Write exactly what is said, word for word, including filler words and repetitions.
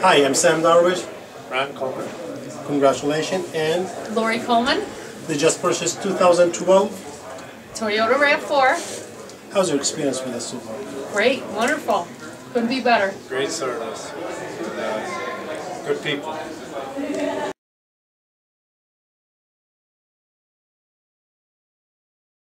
Hi, I'm Sam Darwish. Ron Coleman. Congratulations. And Lori Coleman. They just purchased two thousand twelve Toyota Rav four. How's your experience with us so far? Great, wonderful. Couldn't be better. Great service. Good people.